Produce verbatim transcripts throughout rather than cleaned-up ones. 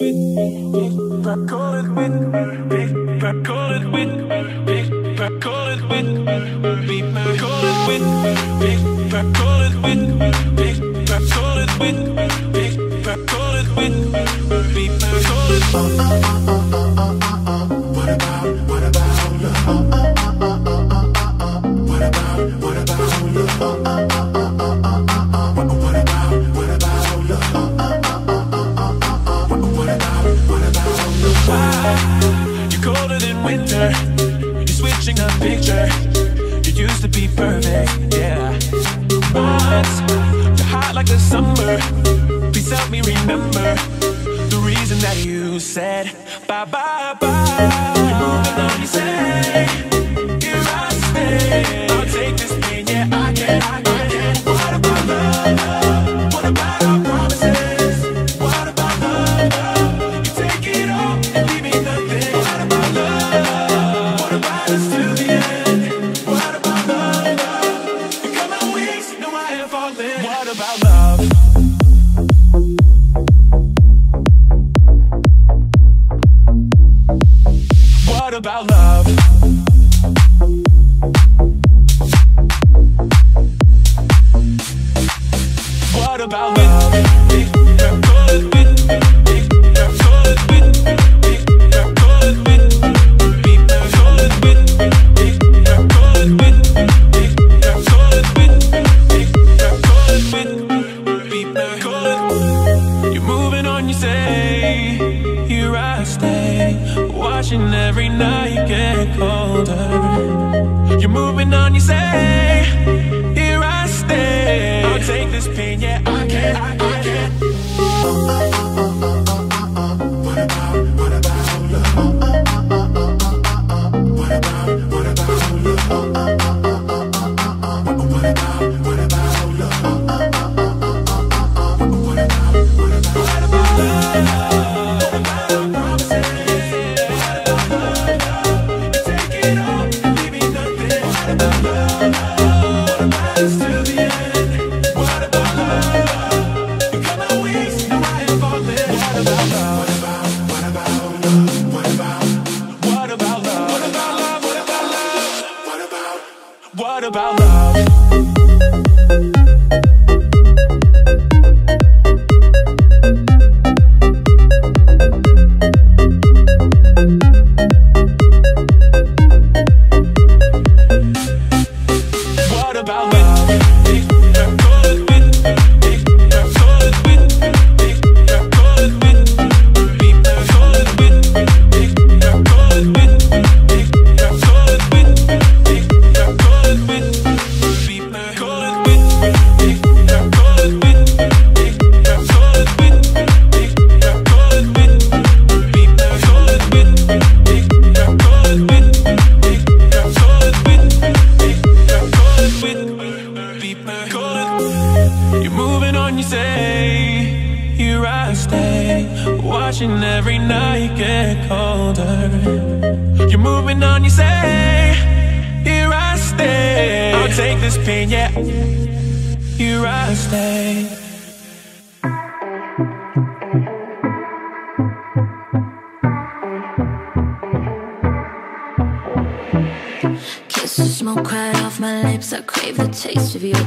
Call it with me, call it with me, call it with me, call it with me, call it with me, call it with me, call it with me, call it with. What about, what about love? What about, what about love? You're colder than winter. You're switching up picture. You used to be perfect, yeah. But you're hot like the summer. Please help me remember the reason that you said bye bye bye. You move along, you say, here I stay. I'll take this pain, yeah, I can, I can. What about love? What about our promises?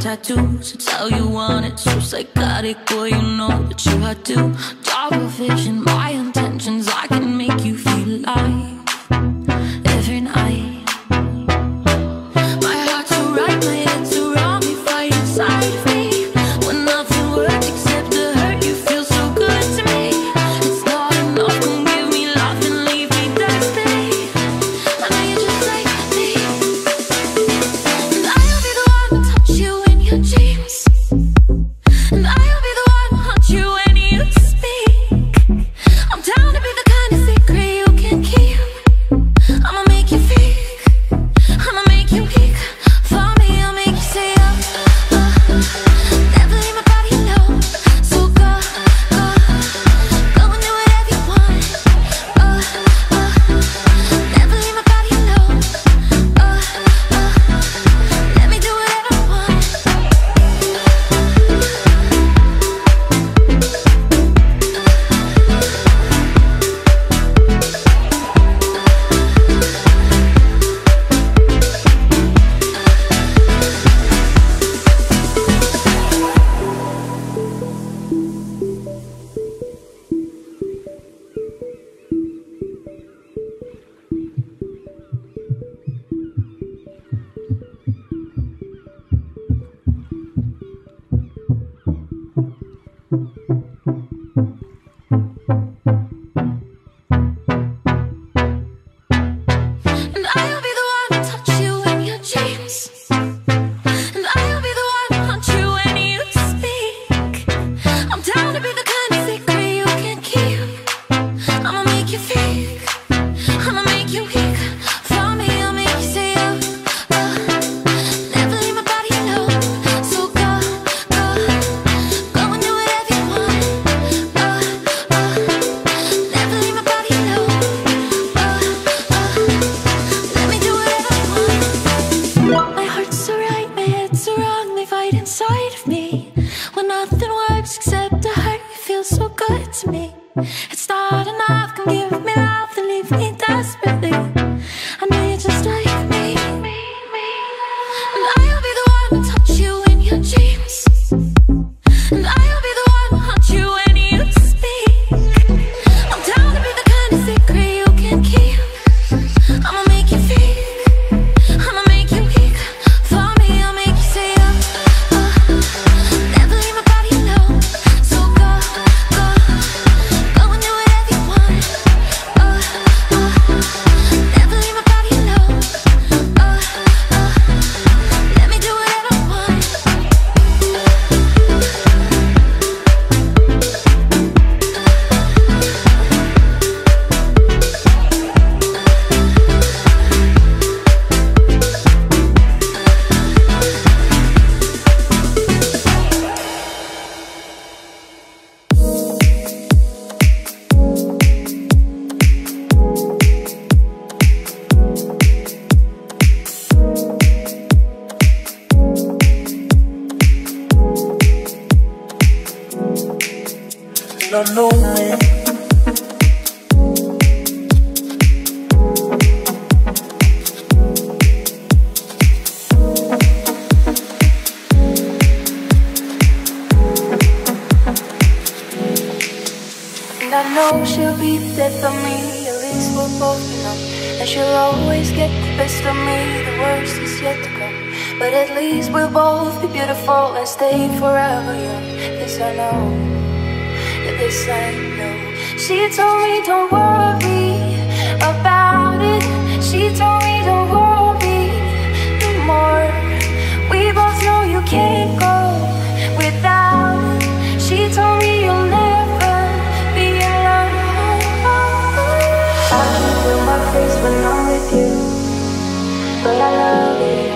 Tattoos, tell you want it so psychotic, boy, you know that you had to. Darker vision, my intentions, I can make you feel alive every night. My heart's so right, my head's so wrong, you fight inside of me. When nothing works except the hurt, you feel so good to me. It's not enough, don't give me love and leave me thirsty. I know you just like me, and I'll be the one to touch you. Dreams. And I'll be the one who haunts you when you speak. It's not enough, come give me love and leave me desperately. I know you just like me, and I'll be the one to touch you in your dreams, and I'll be the one to haunt you when you speak. I'm down to be the kind of secret you can keep. I'ma make you feel, I'ma make you weak. For me, I'll make you say oh, oh, oh. Never leave my body alone, so go, go, go and do whatever you want. Oh, oh, oh. Never leave my body alone, oh, oh, oh. Let me do whatever I want. Don't know me. And I know she'll be there for me, at least we'll both know. And she'll always get the best of me, the worst is yet to come. But at least we'll both be beautiful and stay forever young. This I know, this I know. She told me don't worry about it. She told me don't worry no more. We both know you can't go without it. She told me you'll never be alone. I can feel my face when I'm with you, but I love it.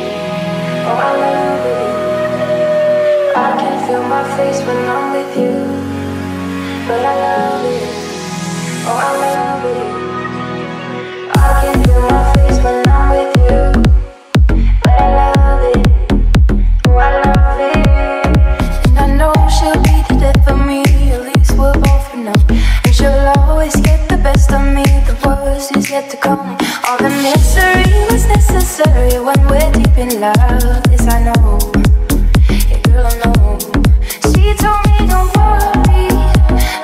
Oh, I love it. I can feel my face when I'm with you, but I love it. Oh, I love it. I can feel my face when I'm with you, but I love it. Oh, I love it. And I know she'll be the death of me, at least we'll both know. And she'll always get the best of me, the worst is yet to come. All the misery was necessary when we're deep in love. Yes, I know, yeah, girl, I know. She told me don't worry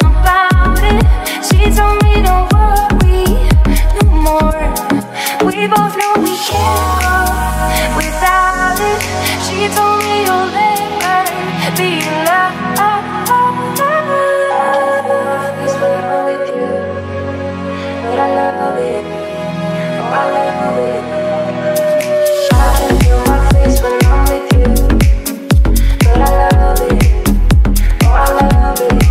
about it. She told me don't worry no more. We both know we can't go without it. She told me you'll never be alone. This when I'm with you, but I love it. Oh, I love it. I can feel my face when I'm with you, but I love it. Oh, I love it.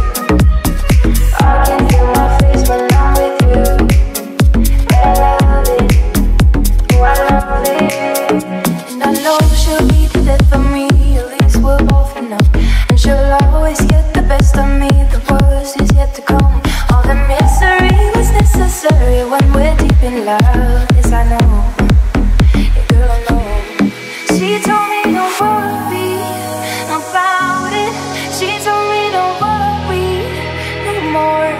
I can feel my face when I'm with you, but I love it. Oh, I love it. And I know she'll be the death of me, at least we'll both know. And she'll always get the best of me, the worst is yet to come. All the misery was necessary when we're deep in love. Yes, I know, yeah, girl, I know. She told me don't worry about it. She told me don't worry no more.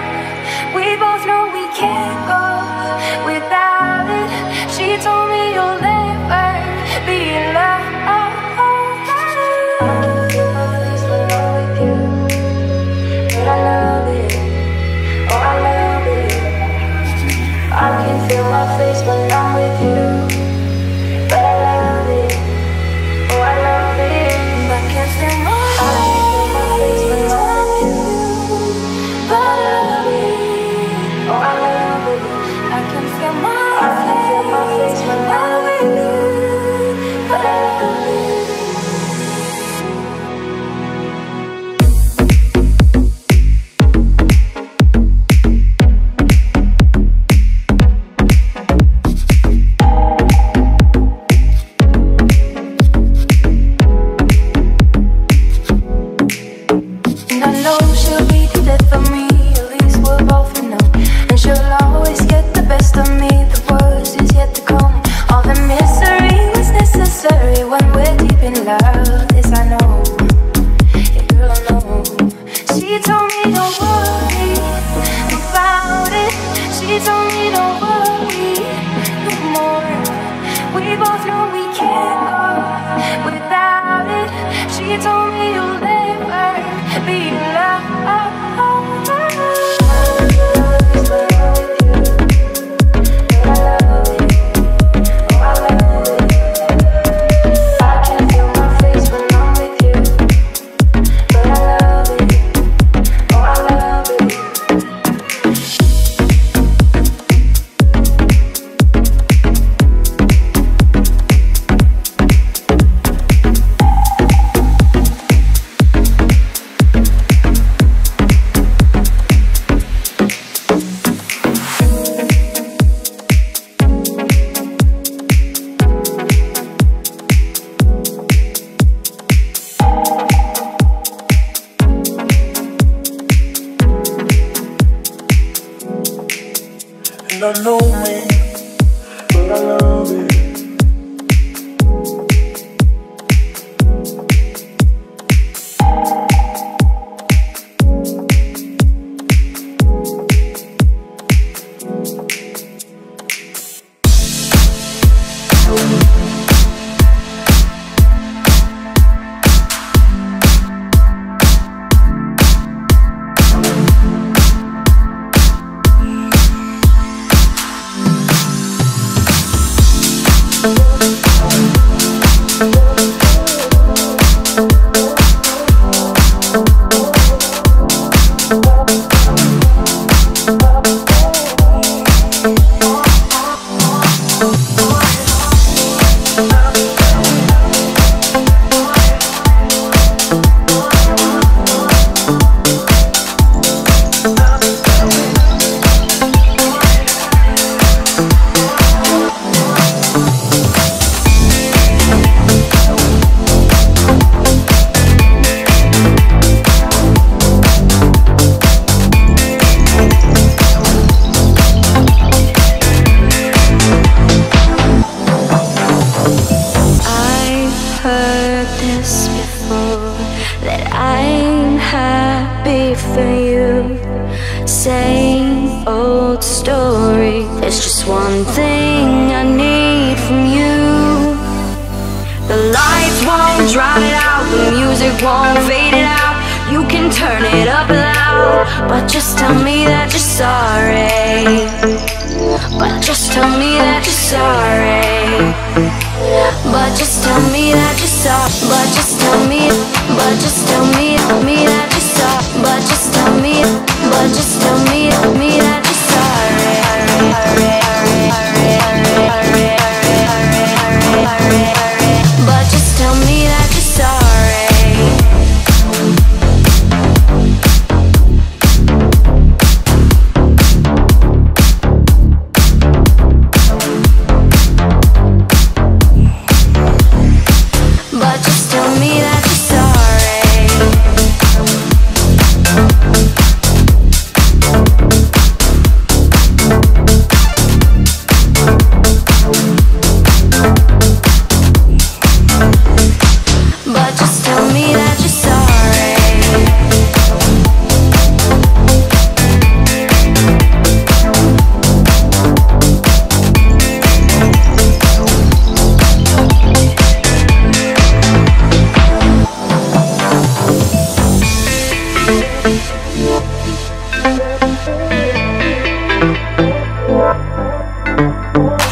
We both know we can't go without it. She told me you'll never be in love. I can feel my face when I'm with you, but I love it. Oh, I love it. I can feel my face when I'm with you, but I love it. Oh, I love it. I can feel my face when I'm with you, but I love it. Oh, I love it. don't know me, but I love it. Same old story. There's just one thing I need from you. The lights won't drown it out, the music won't fade it out. You can turn it up loud, but just tell me that you're sorry. But just tell me that you're sorry. But just tell me that you're sorry. But just tell me, but just tell me, me that you're sorry. But just tell me, but just tell me, me that you're sorry. But just tell me that you're sorry. But just tell me that you're sorry. We'll be right back.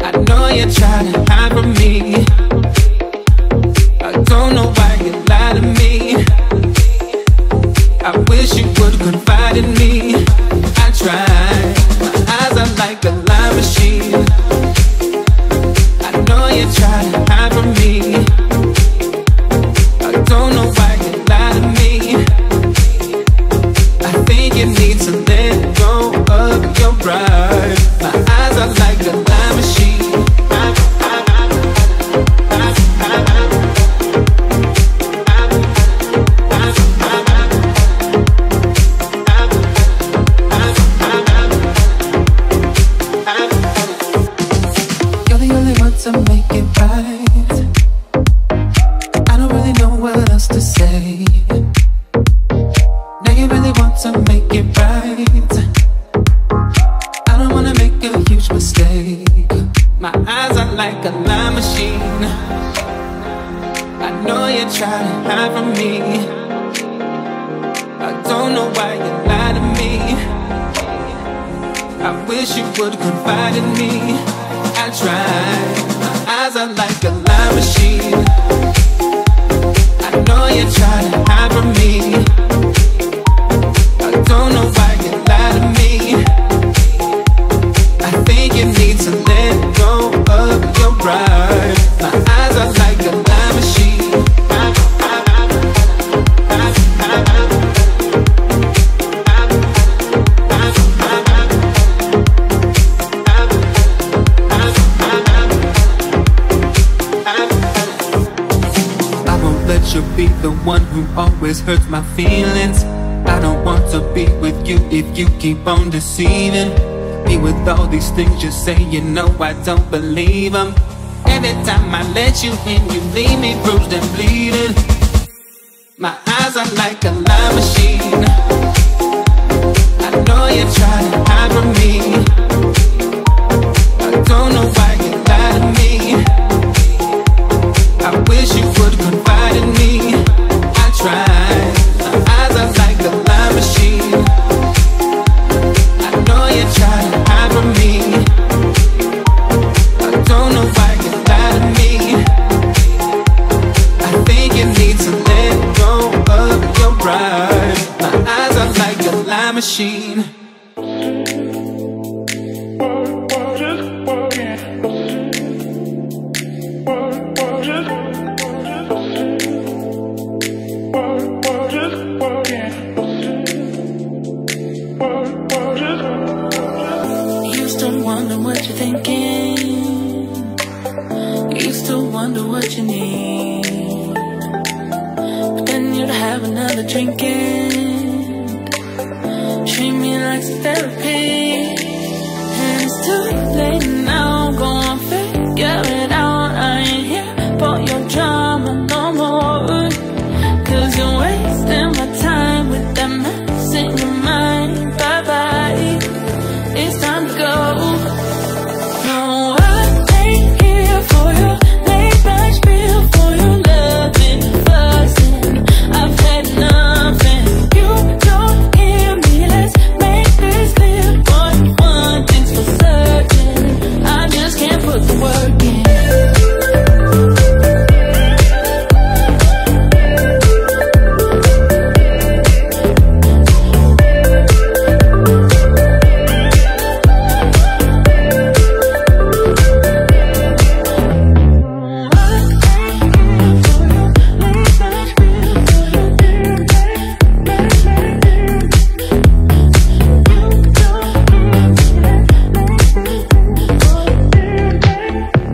I know you're trying to hide from me. know you try to hide from me. I don't know why you lie to me. I think you need to let go of your pride. My eyes are like a lie machine. Hurts my feelings. I don't want to be with you if you keep on deceiving me with all these things you say. You know I don't believe them. Every time I let you in, you leave me bruised and bleeding. My eyes are like a lie machine. I know you try to hide from me. I don't know why you lie to me. I wish you would confide in me. Try. My eyes are like a lie machine. I know you try to hide from me. I don't know why you lie to me. I think you need to let go of your pride. My eyes are like a lie machine.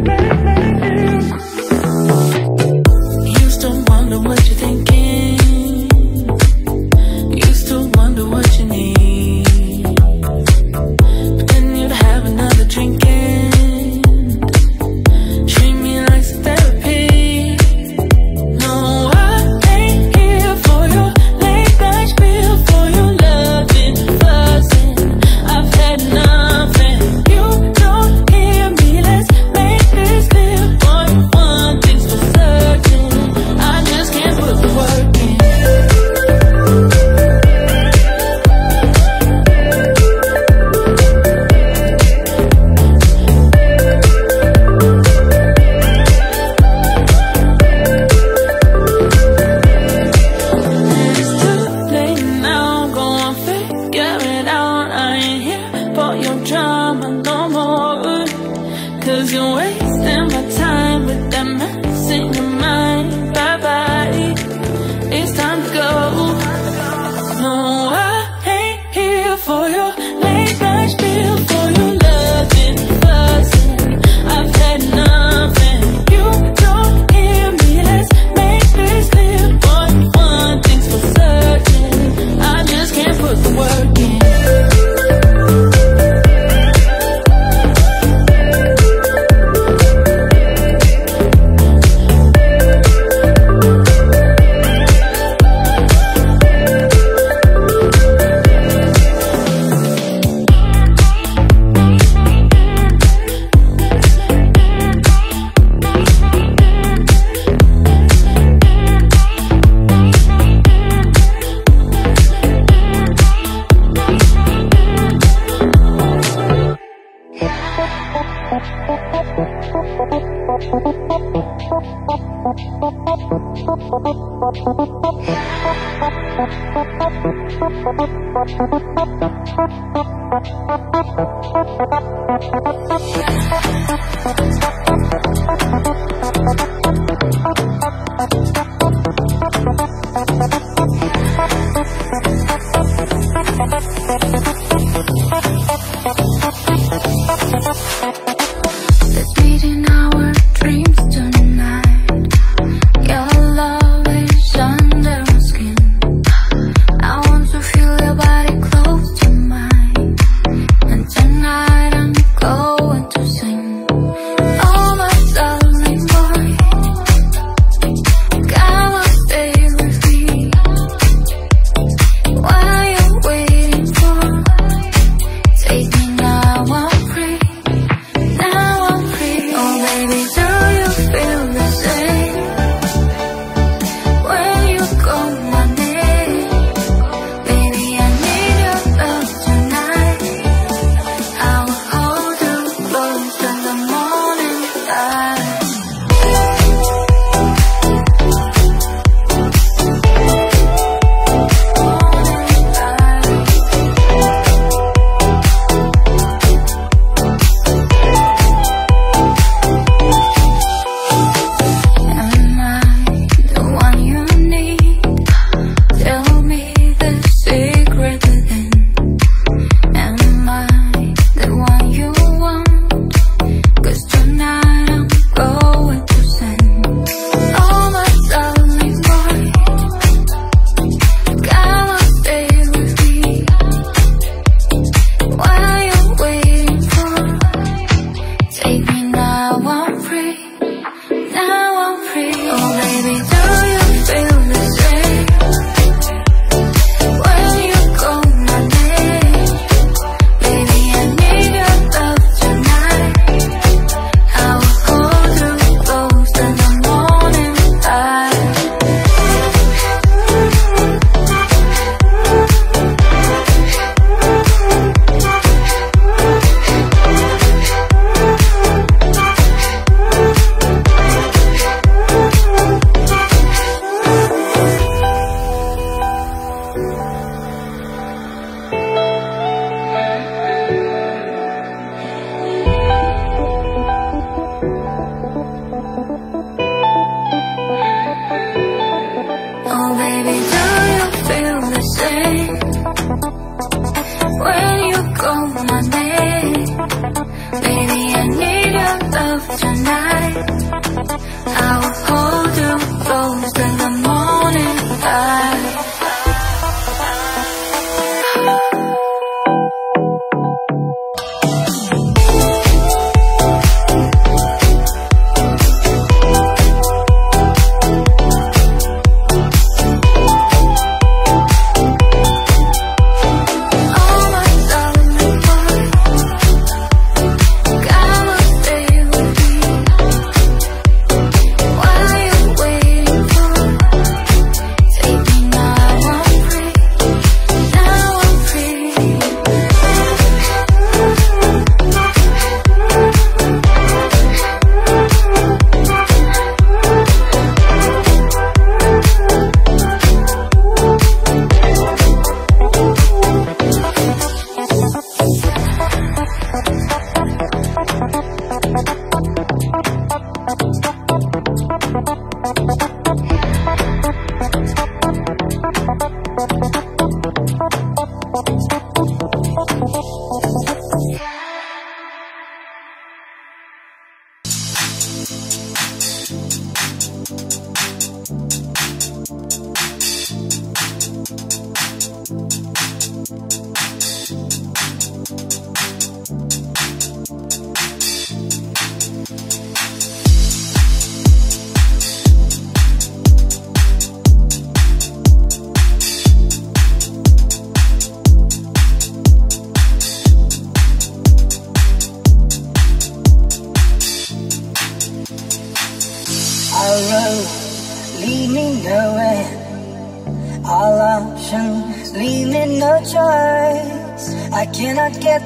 Bye.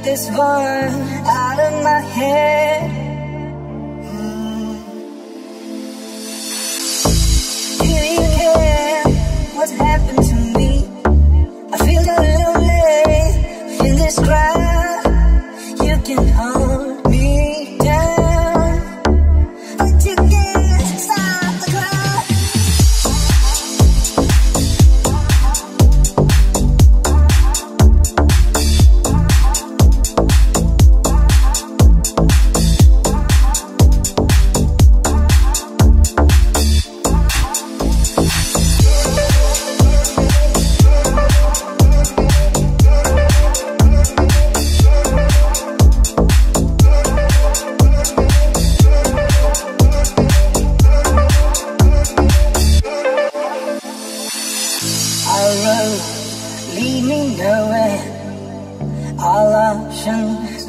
This one out of my head. mm.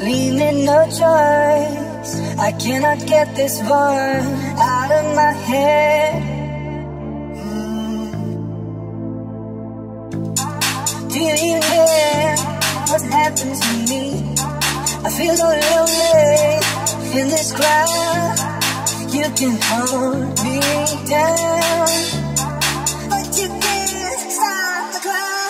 leaving no choice. I cannot get this one out of my head. mm. Do you even care what happens to me? I feel so lonely in this crowd. You can hold me down, but you can't stop the crowd.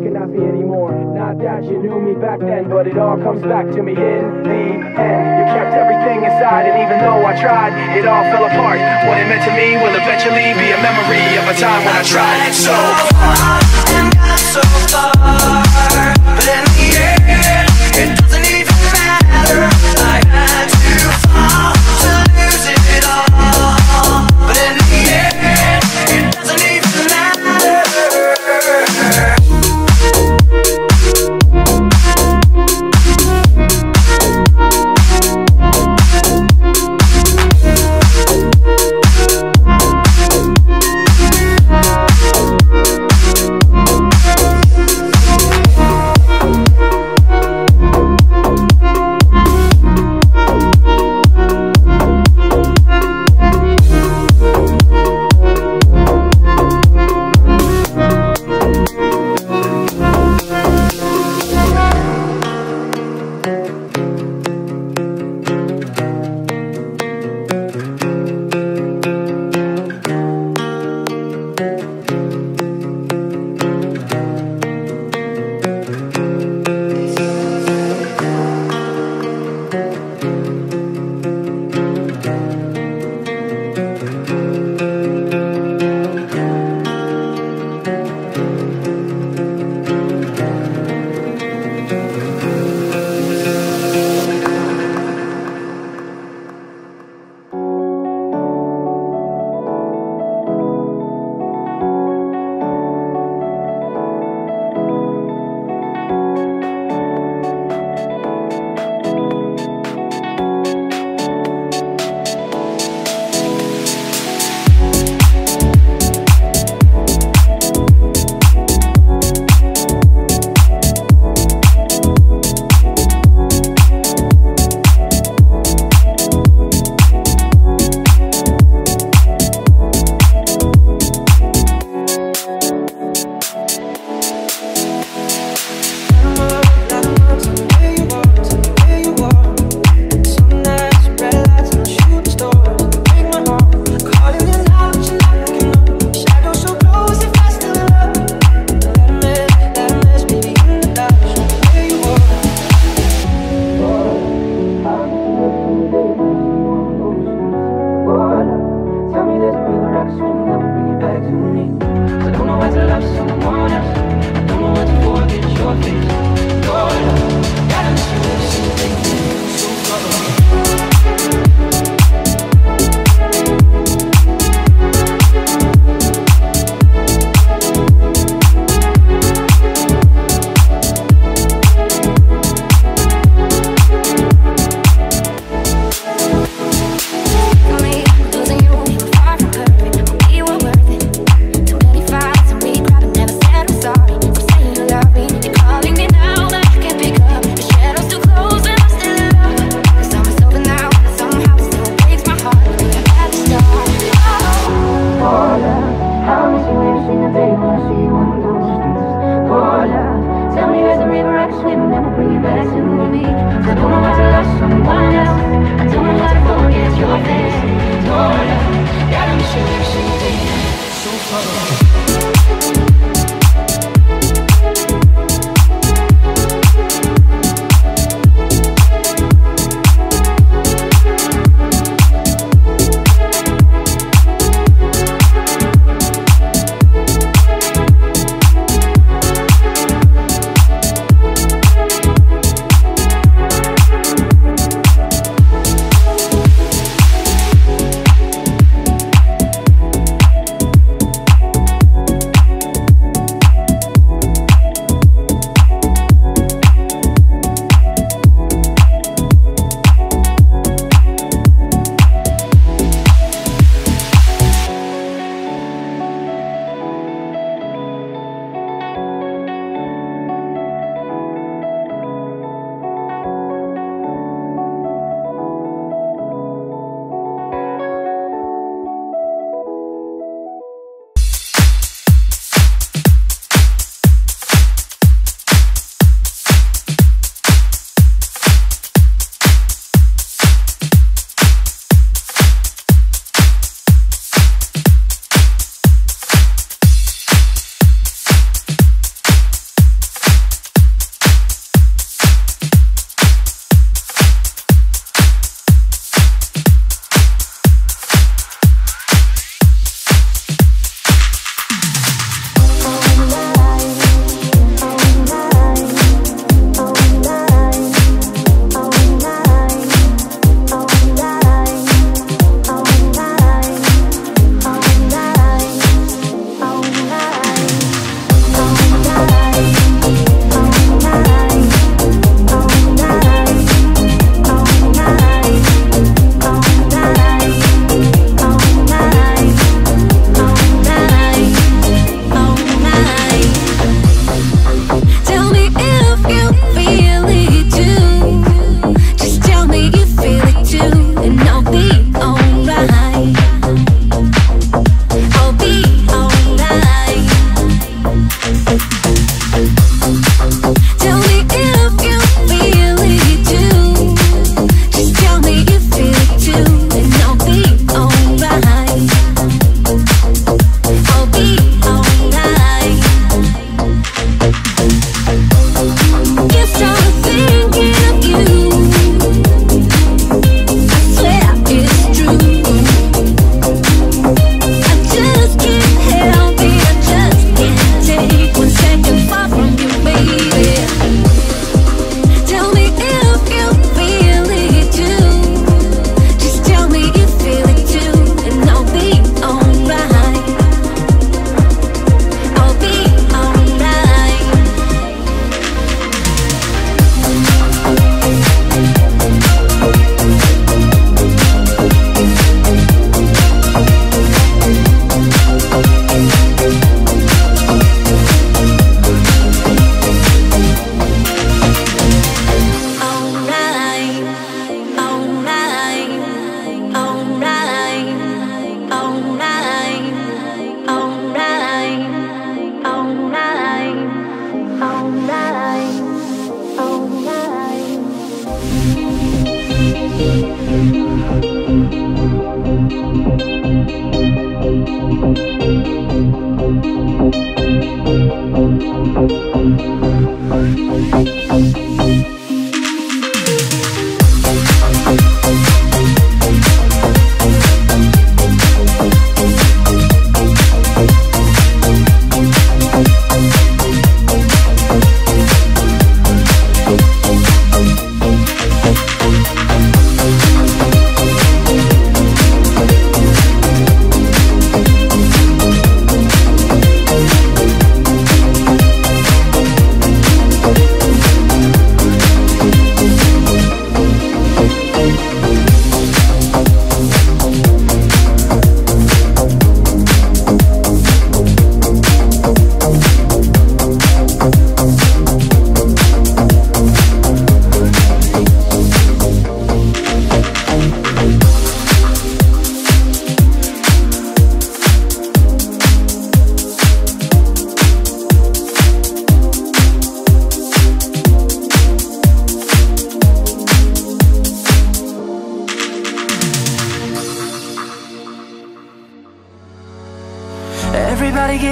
cannot be anymore. Not that you knew me back then, but it all comes back to me in the end. You kept everything inside, and even though I tried, it all fell apart. What it meant to me will eventually be a memory of a time when I tried so hard and got so far, but in the end, it doesn't even matter. I had to fall to lose it all, but in the end, it doesn't even matter.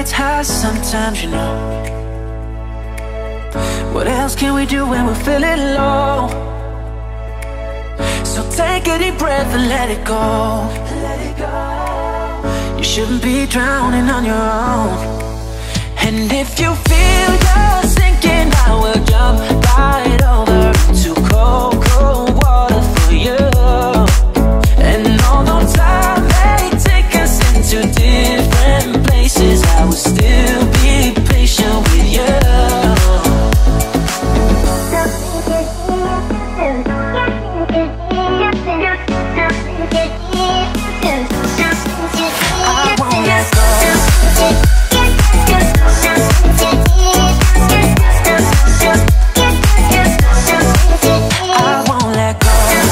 gets high sometimes, you know. What else can we do when we're feeling low? So take a deep breath and let it go. Let it go. You shouldn't be drowning on your own. And if you feel you're sinking, I will jump right over to cold, cold water for you. And although time may take us into different places, I will still be patient with you.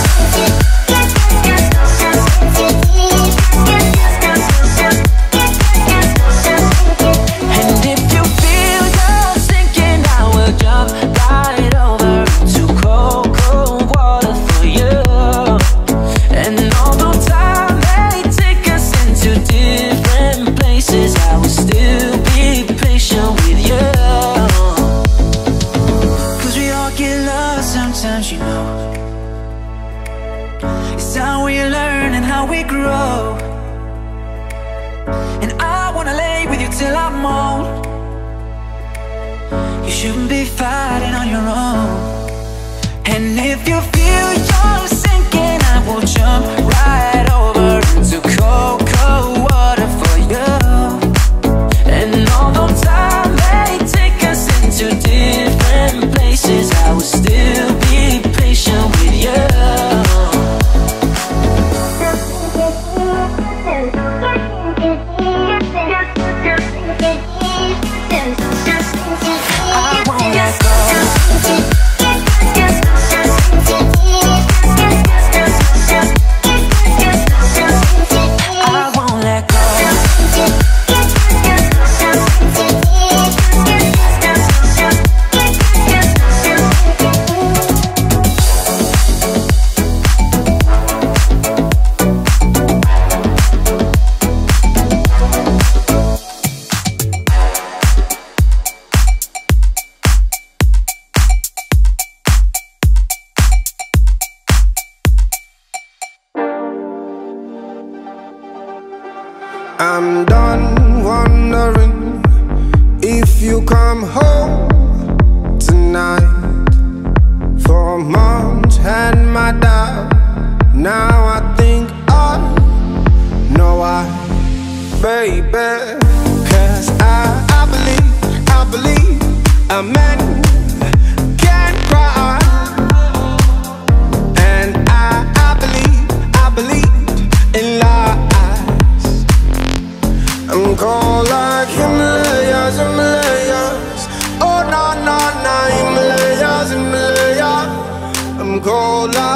Oh no!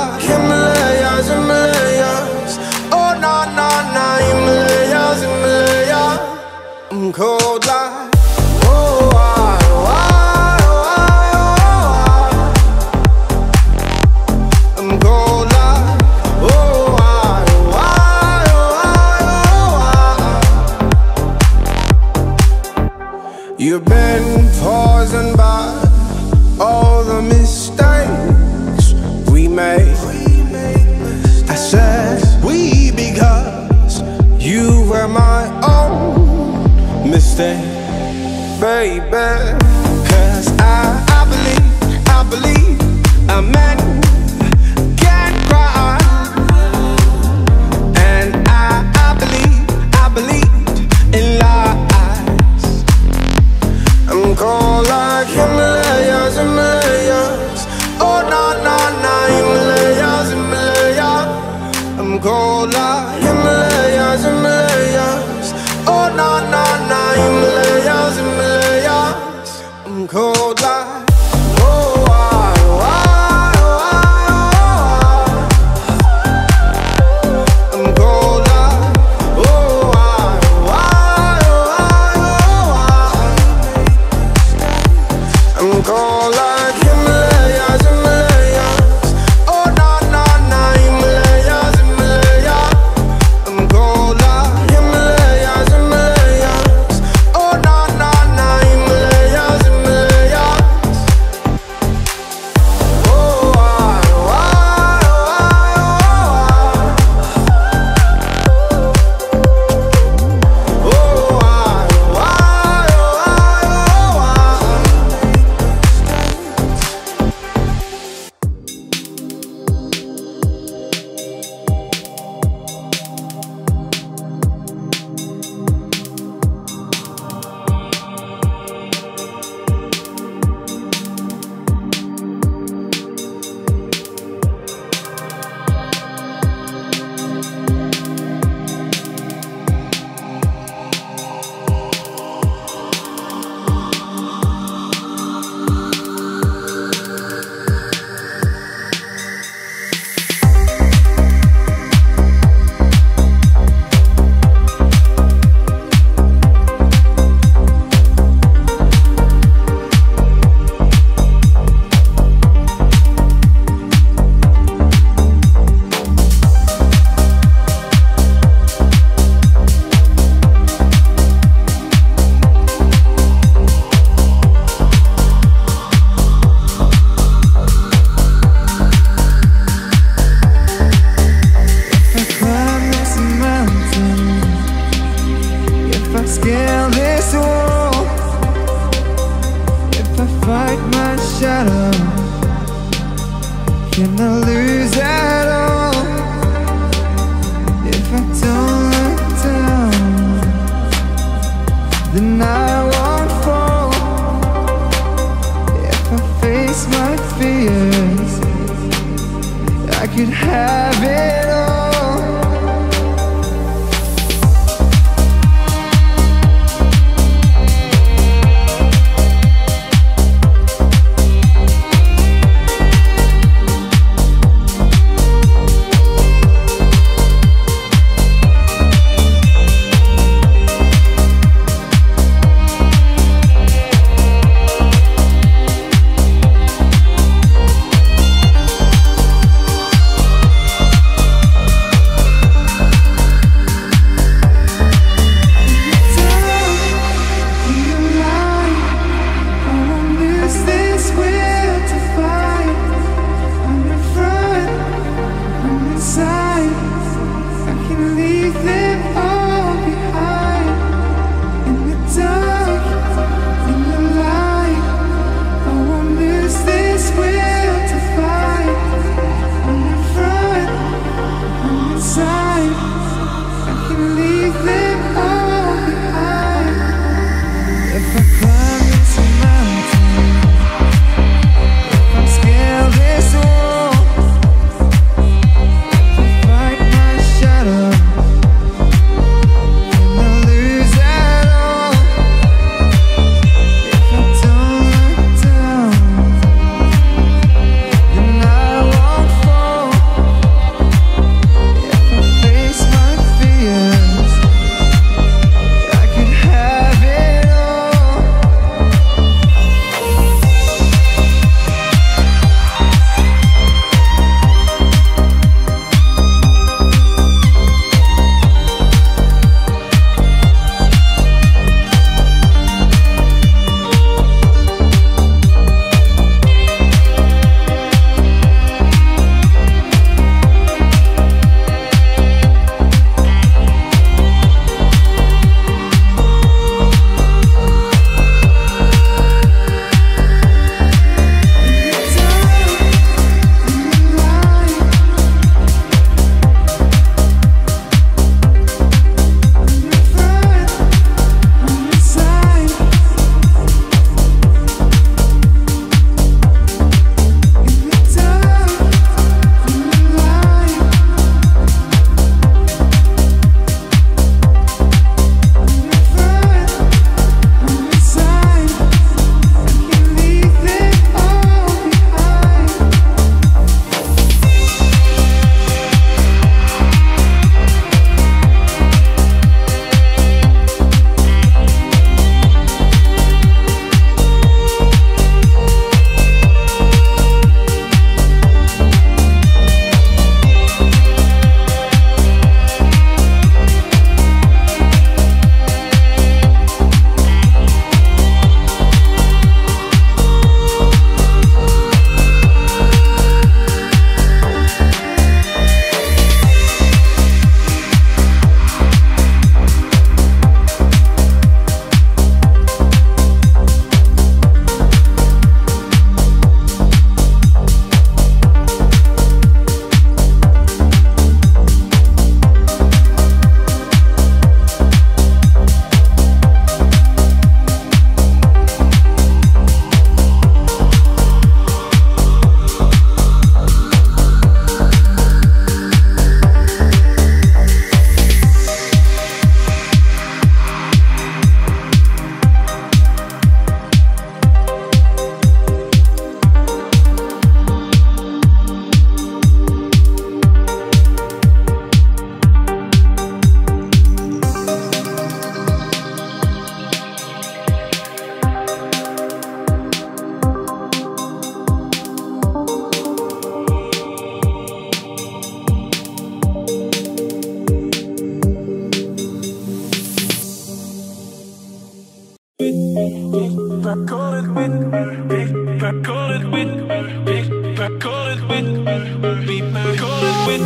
call it with paper, call it with paper, call it with paper, call it with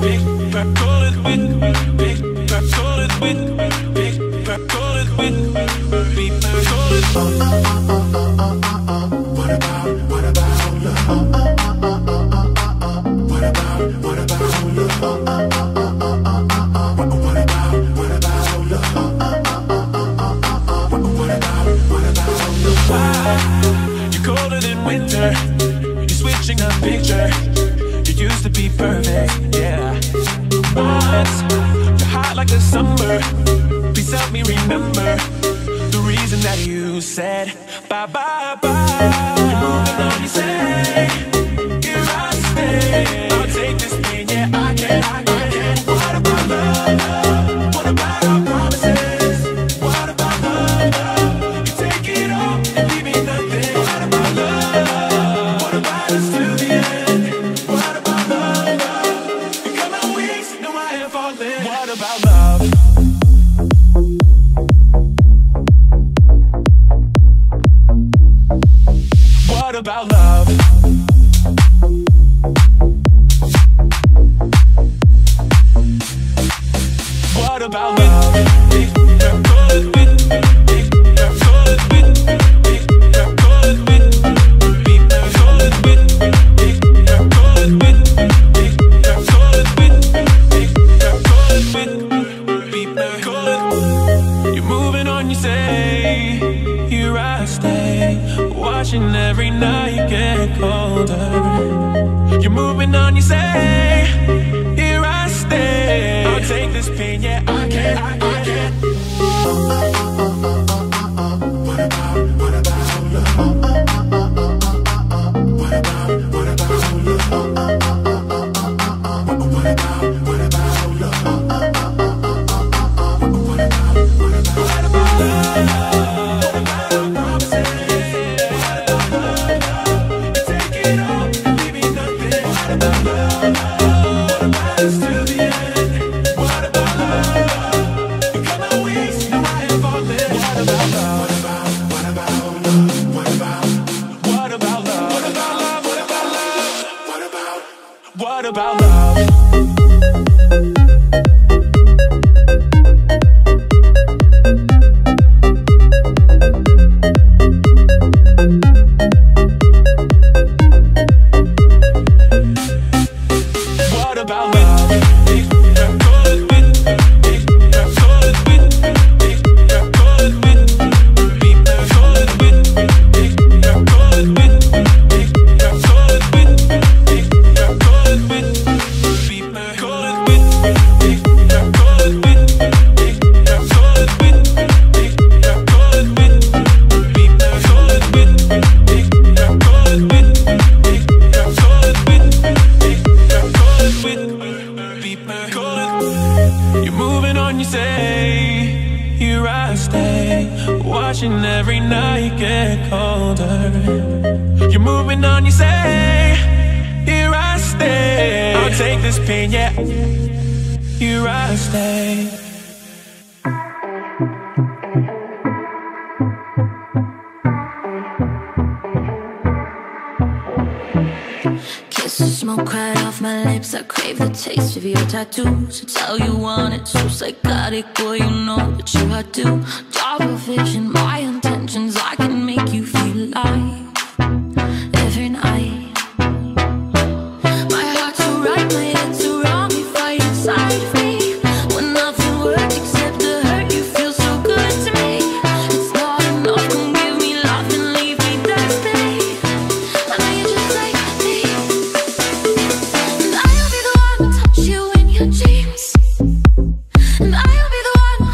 paper, call it with paper, call it with paper, call it with paper, call it. Oh, oh, oh, oh, oh, oh, oh. What about, what about love? Oh, oh, oh, oh, oh, oh, oh, oh. What about, what about love? Oh, oh, oh, oh, oh, oh, oh. What about, what about love? Oh, oh. Why? You're colder than winter. You're switching up picture. You used to be perfect, yeah. What? You're hot like the summer. Please help me remember the reason that you said bye bye bye. You're moving on, you say. Here I stay. I'll take this pain, yeah. I can, I can. What about love? What about our promises? And I'll be the one who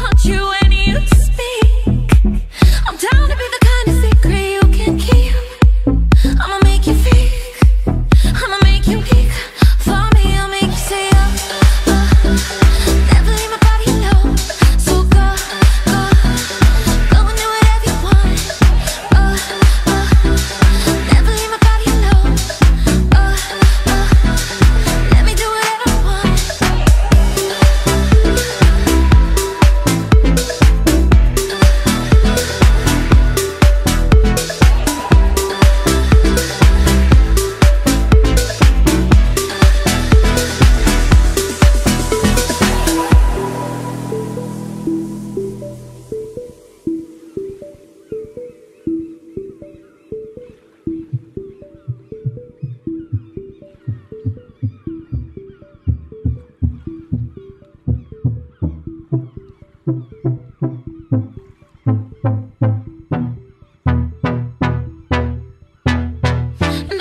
haunts you when you speak. I'm down to be the kind of thing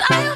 I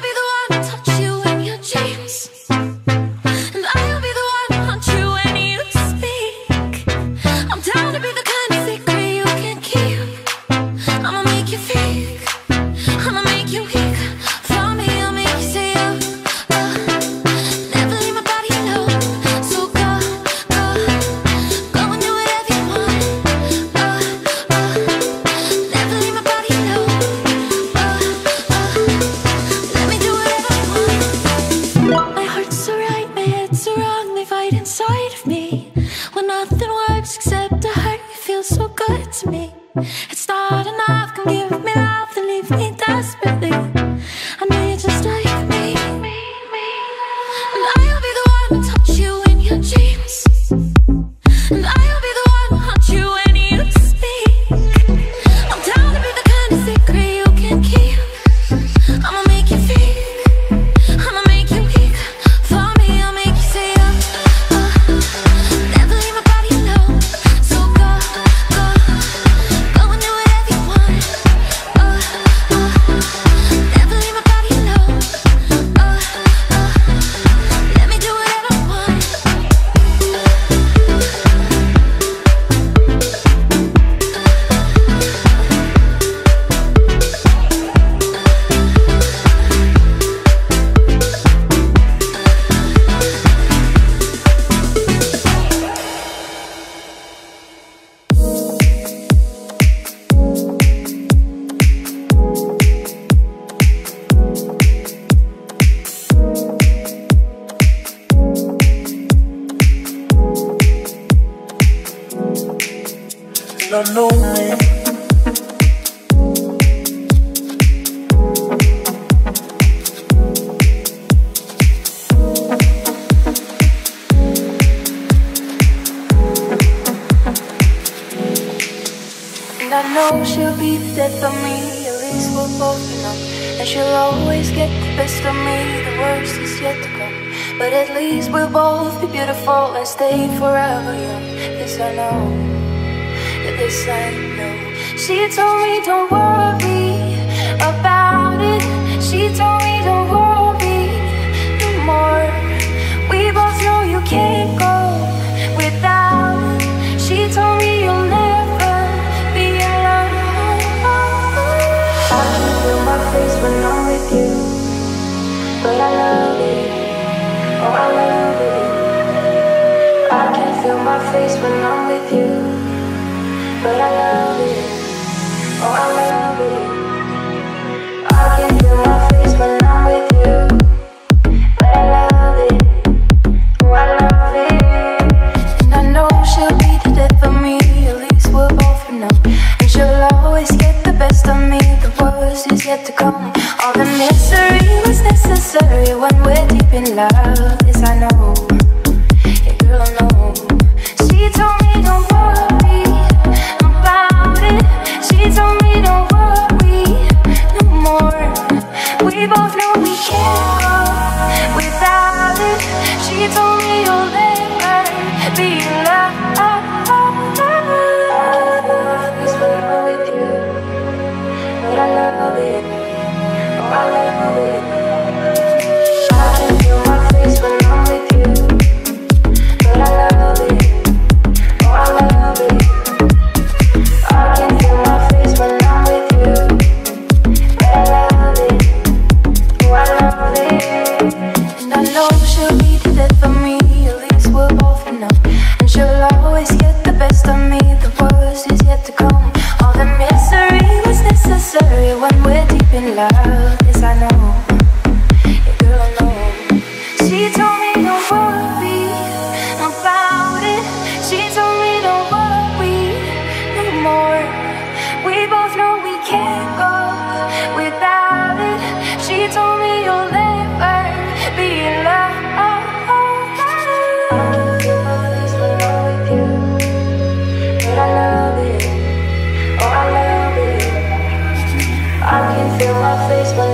can feel my face when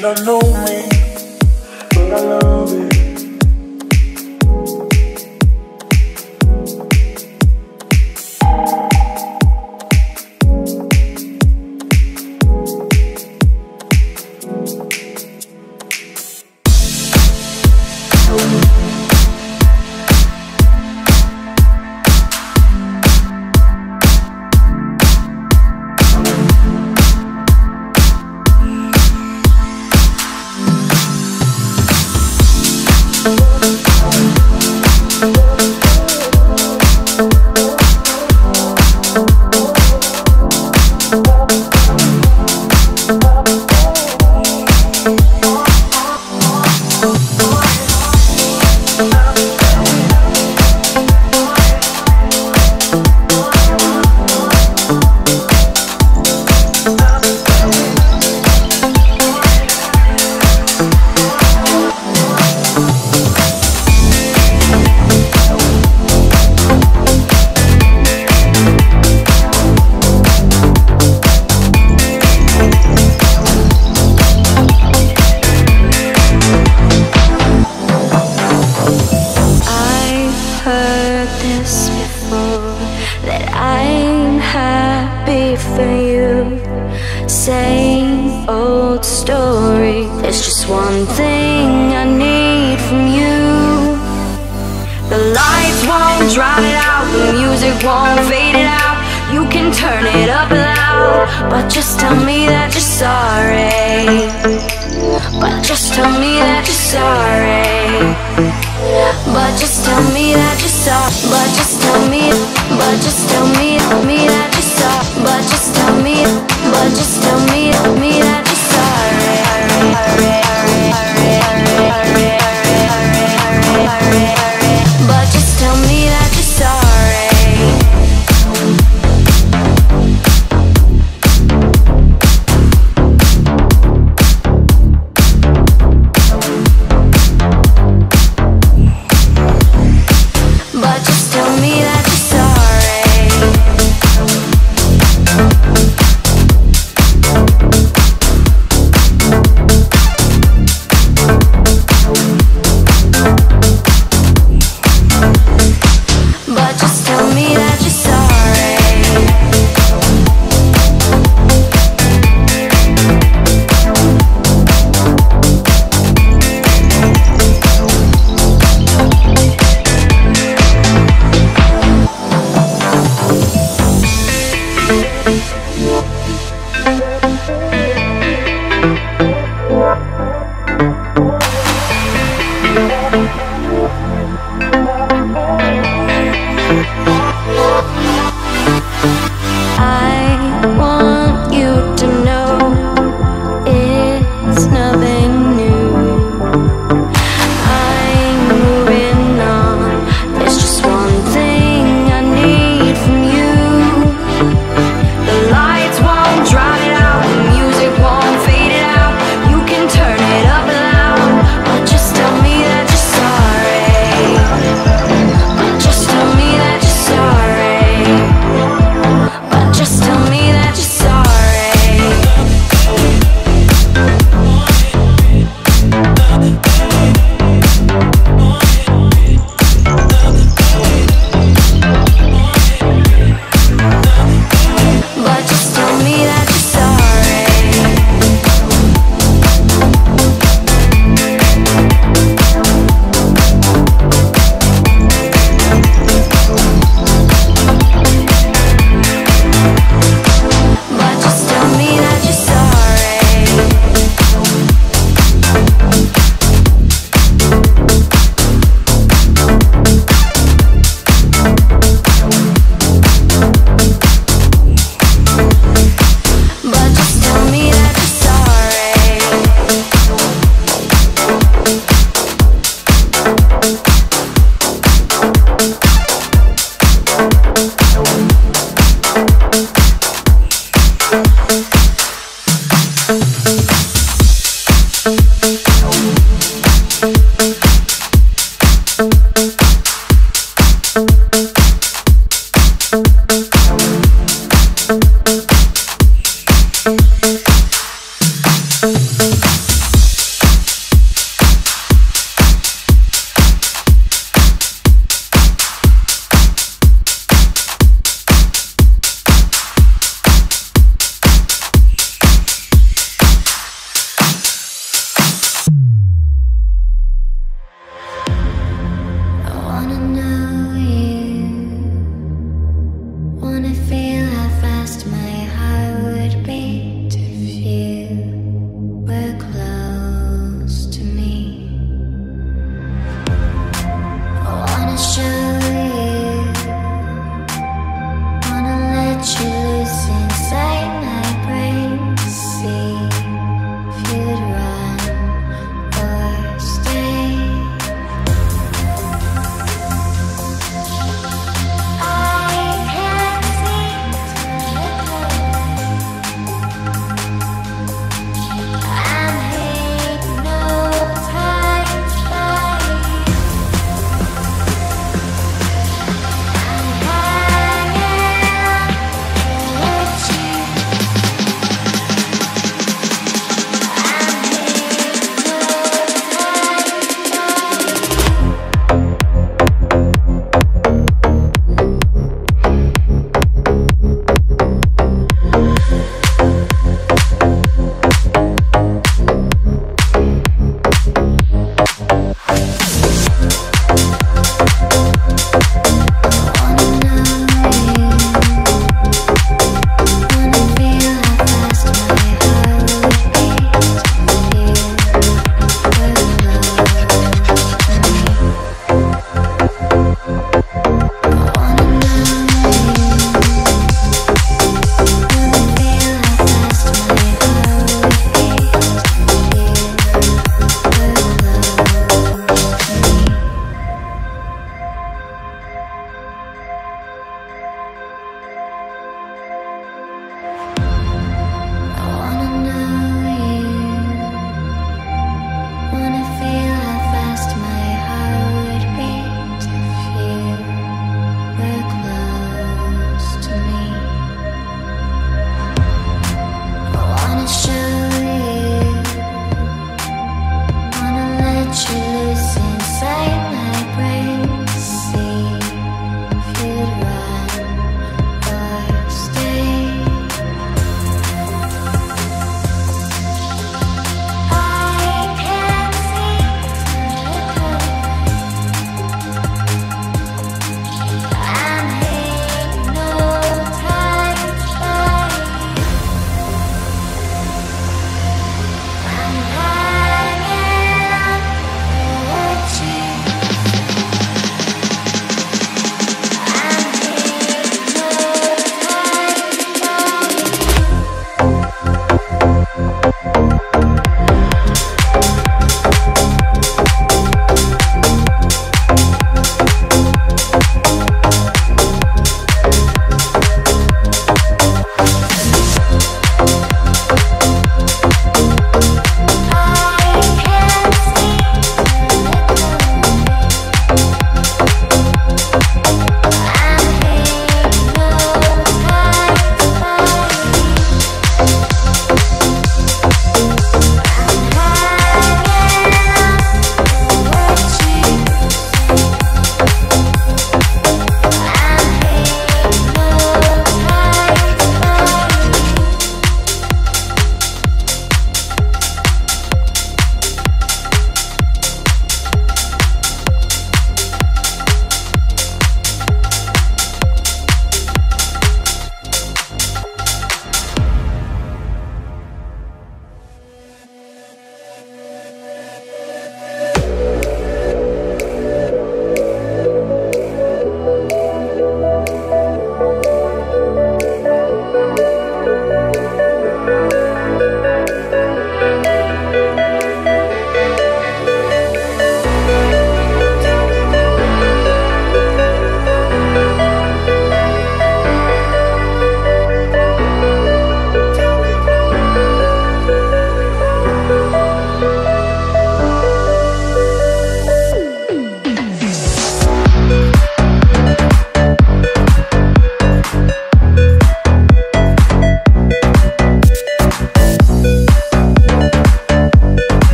I don't know me, but I love it. But just tell me that you're sorry.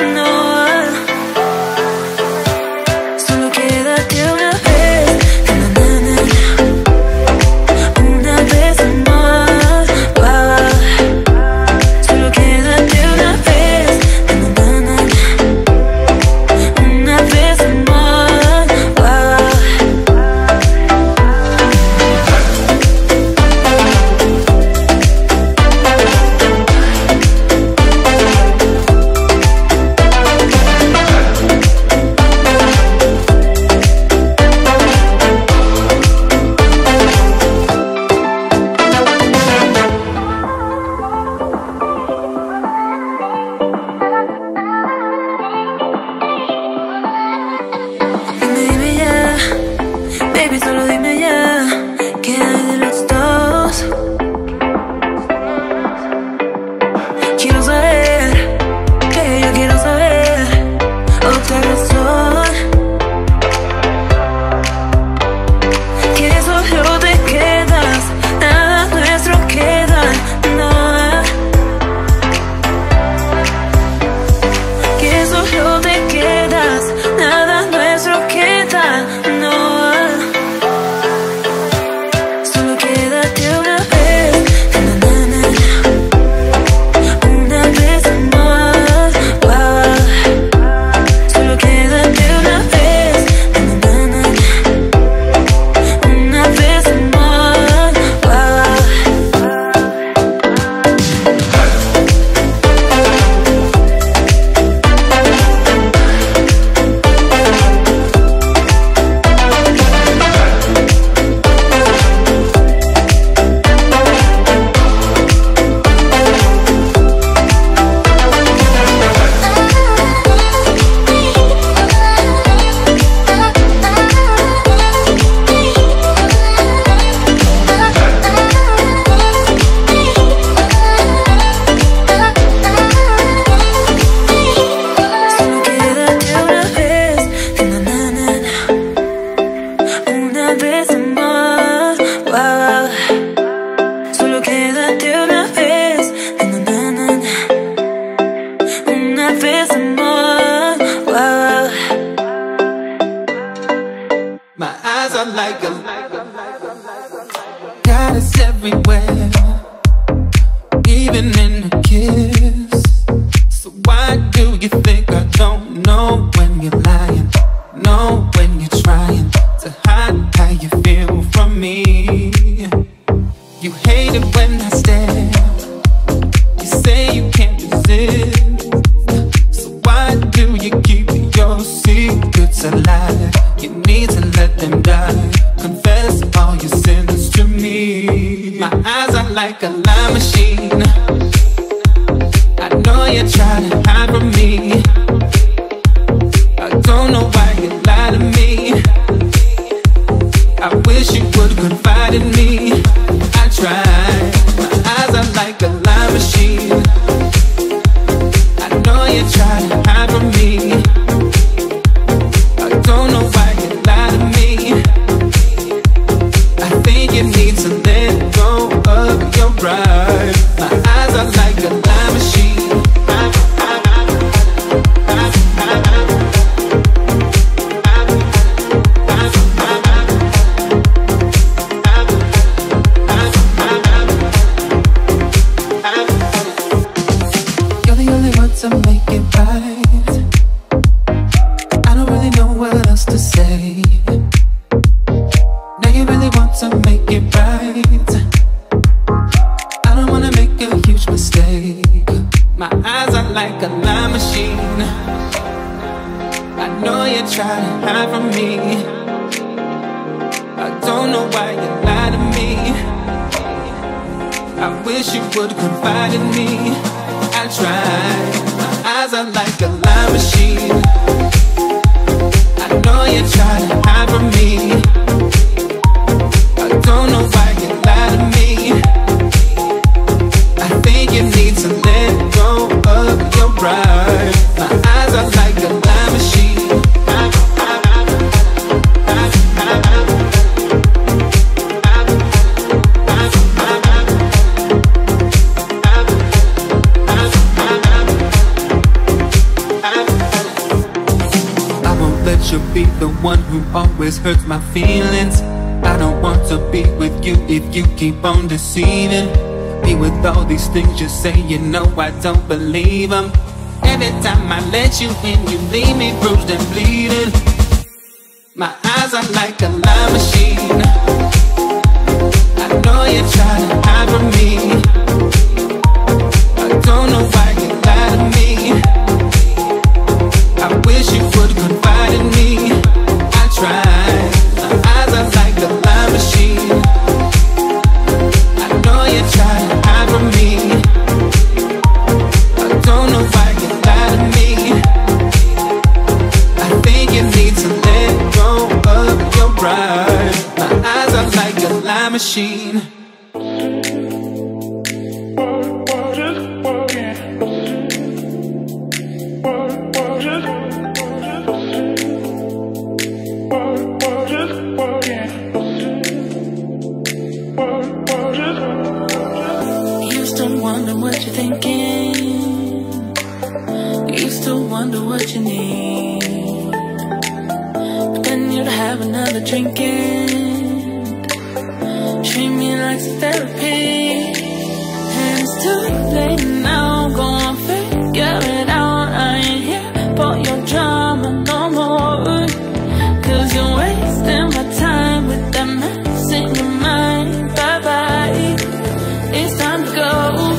I you'll be the one who always hurts my feelings. I don't want to be with you if you keep on deceiving me with all these things you say. You know I don't believe them. Every time I let you in, you leave me bruised and bleeding. My eyes are like a lie machine. I know you're trying to hide from me. I don't know why you lie to me. I wish you would confide in me. I tried. Machine. You still wonder what you're thinking. You still wonder what you need. But then you'd have another drinking. Treat me like therapy. And it's too late now, go and figure it out. I ain't here for your drama no more. Cause you're wasting my time with that mess in your mind. Bye bye, it's time to go.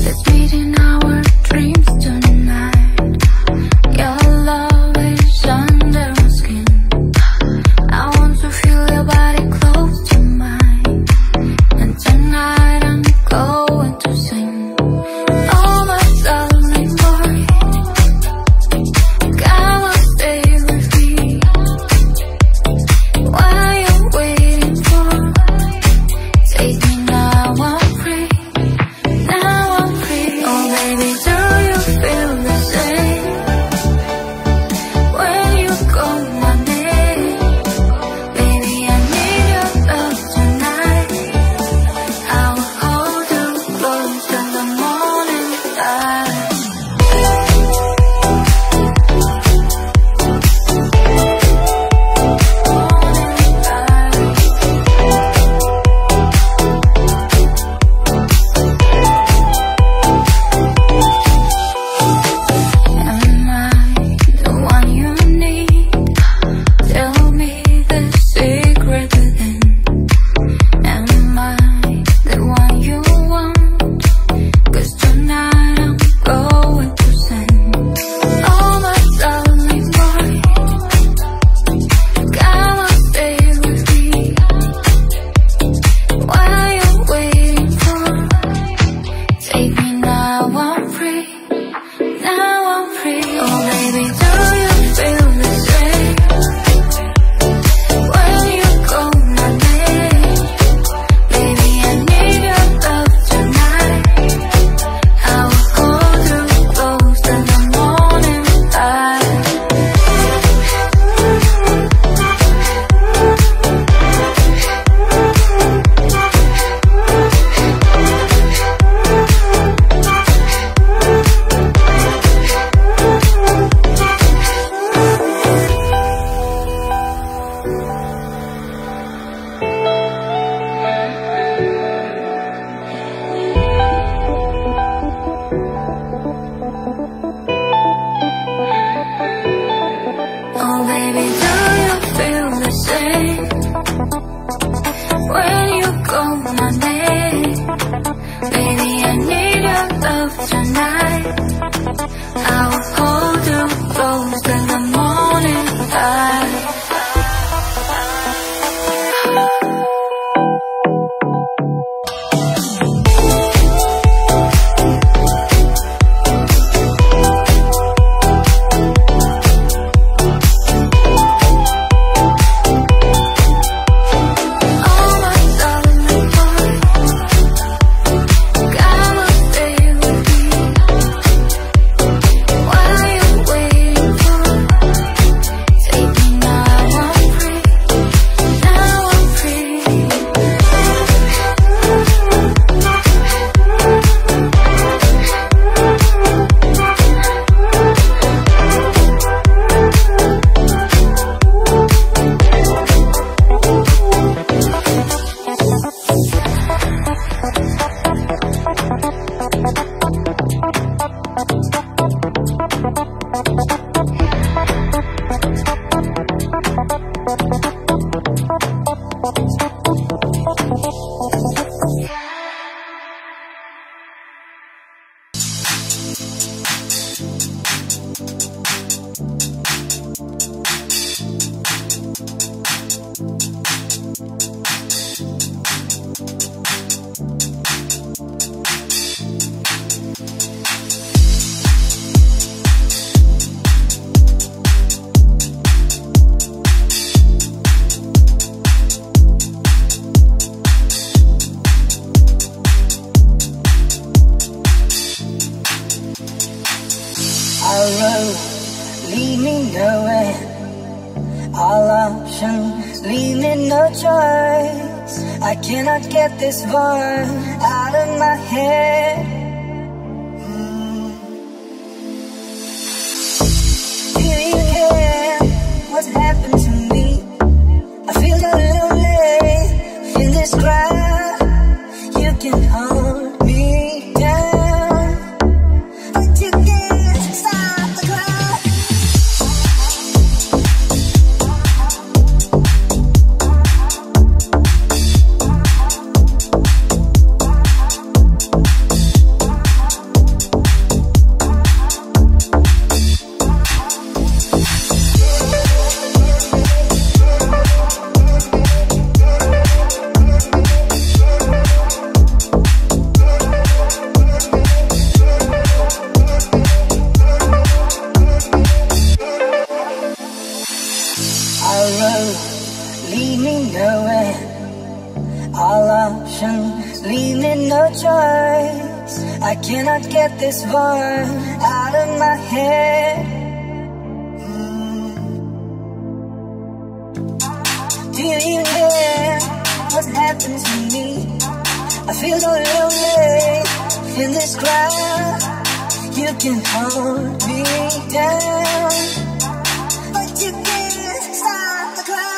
They're beating our dreams tonight. Your love is This one out of my head. Mm. Do you care what happened to me? I feel so lonely, feel this crowd. You can hold me down, but you can't stop the this one out of my head. Mm. Do you care what happened to me? I feel so lonely, feel this crowd. You can hold me down, but you can't stop the crowd.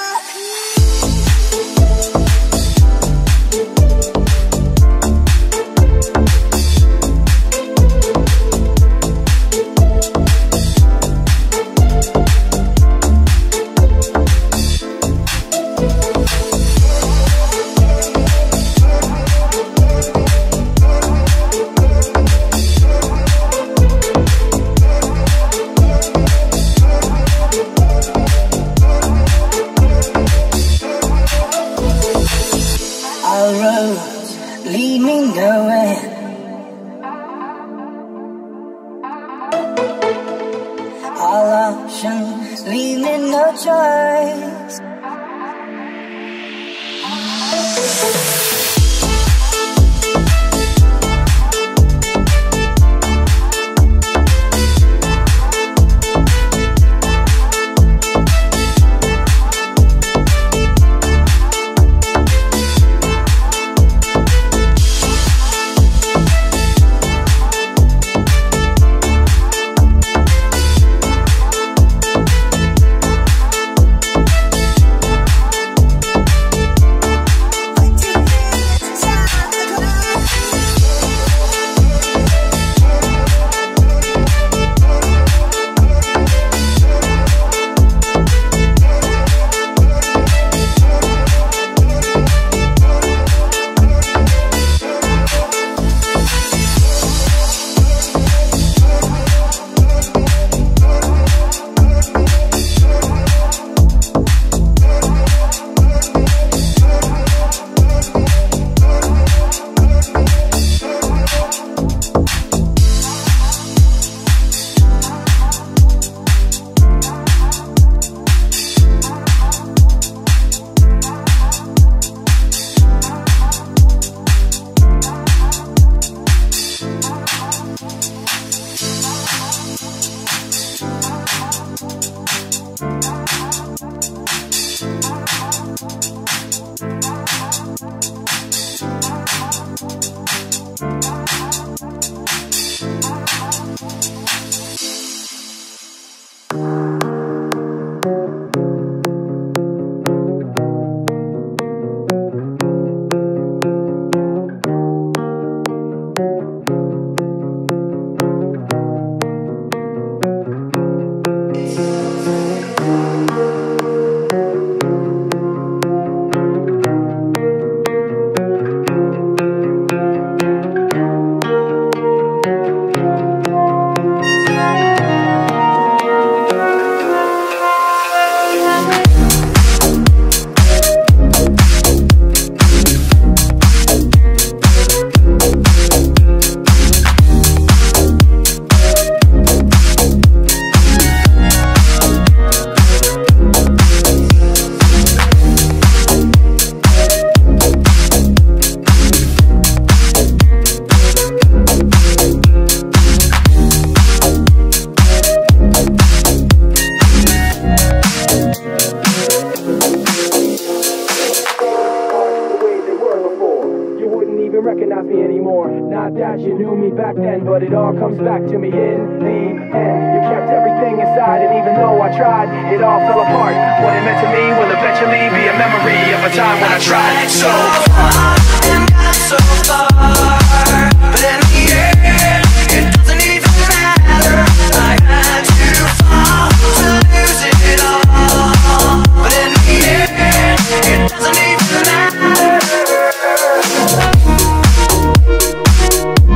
about that, you knew me back then, but it all comes back to me in the end. You kept everything inside, and even though I tried, it all fell apart. What it meant to me will eventually be a memory of a time when I tried so hard and got so far, but in the end, it doesn't even matter. I had to fall to lose it all, but in the end, it doesn't even matter. I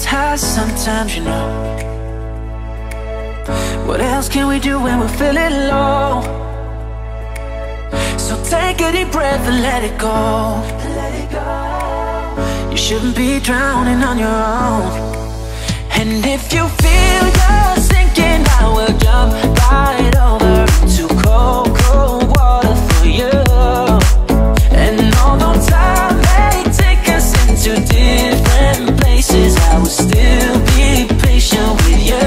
gets high sometimes, you know. What else can we do when we're feeling low? So take a deep breath and let it go. You shouldn't be drowning on your own. And if you feel you're sinking, I will jump right over into cold, cold water for you. And although time may take us into different places, I will still be patient with you.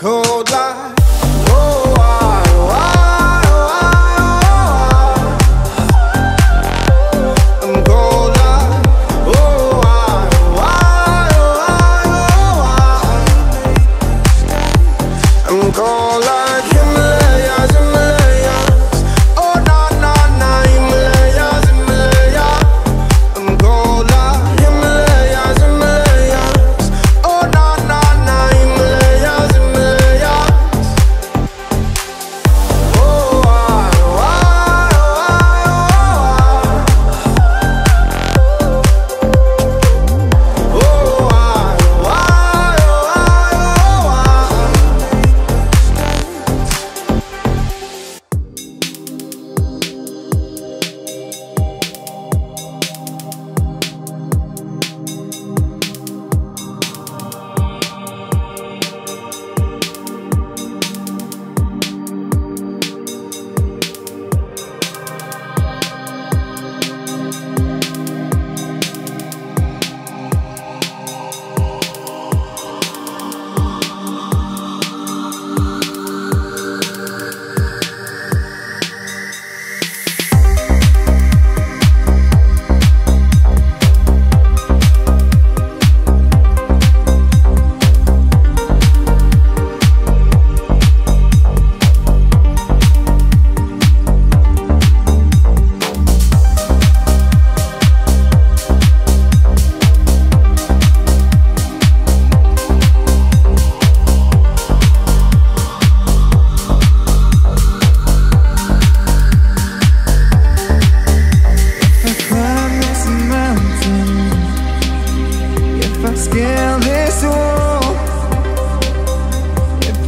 Oh no.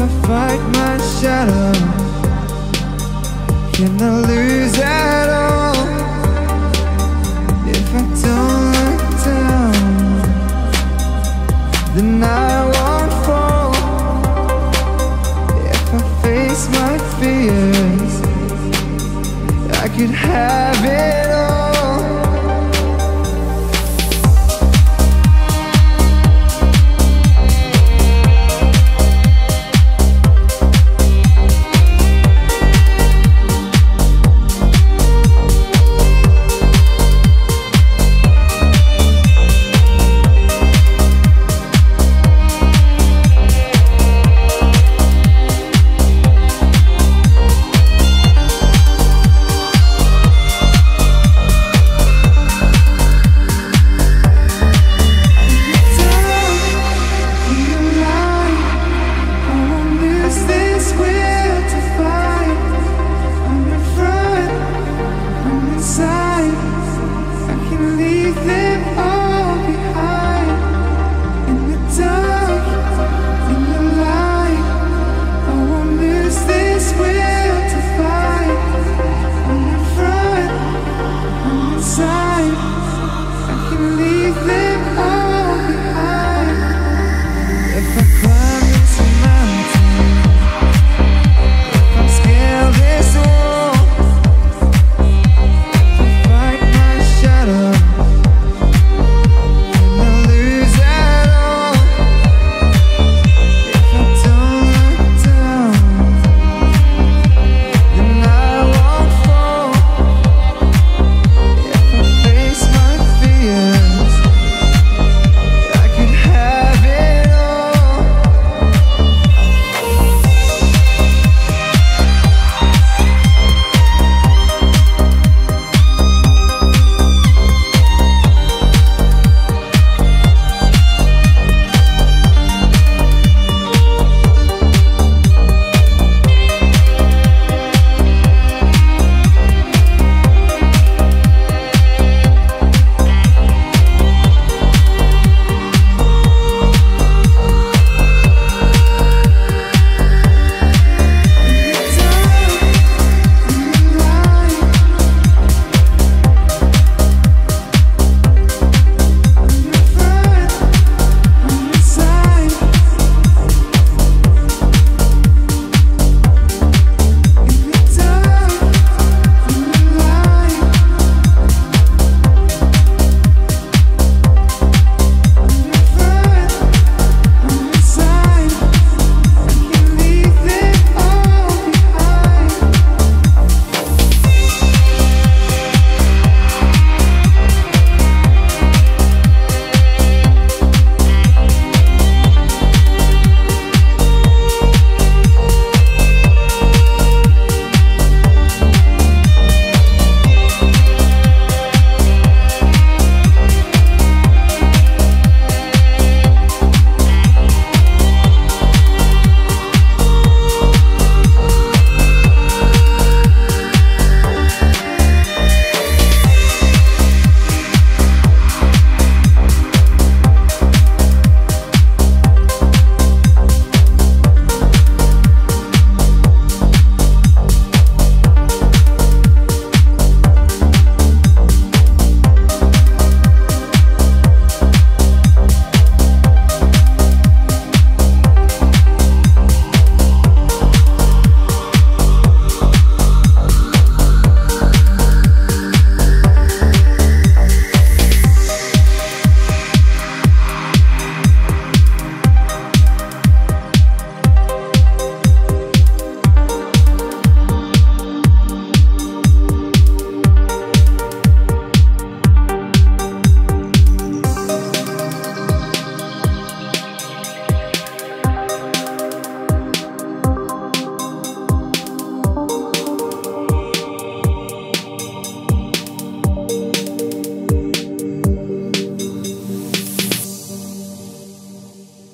I fight my shadow, can I lose at all? If I don't look down, then I won't fall. If I face my fears, I could have it all.